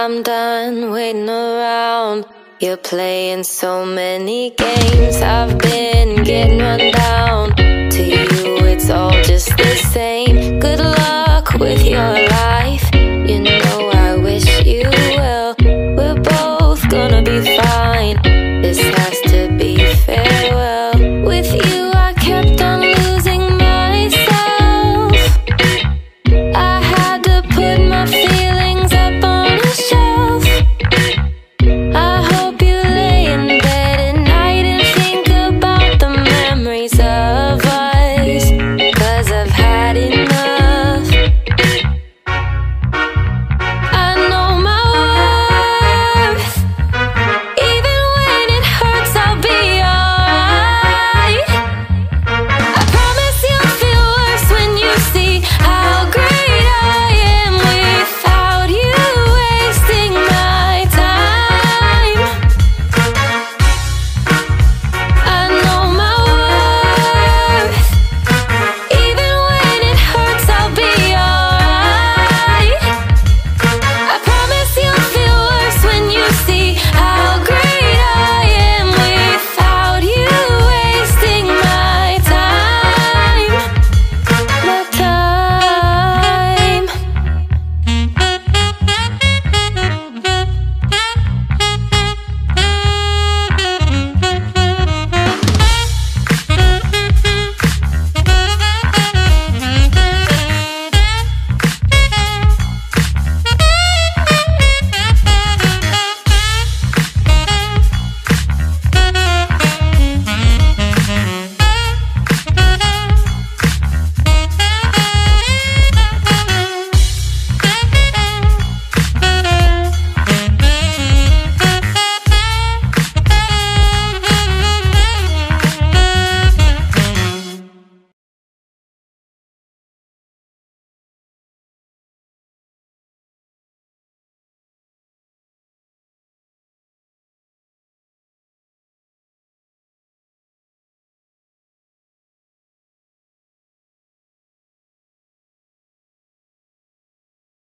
I'm done waiting around. You're playing so many games. I've been getting run down. To you, it's all just the same. Good luck with your life.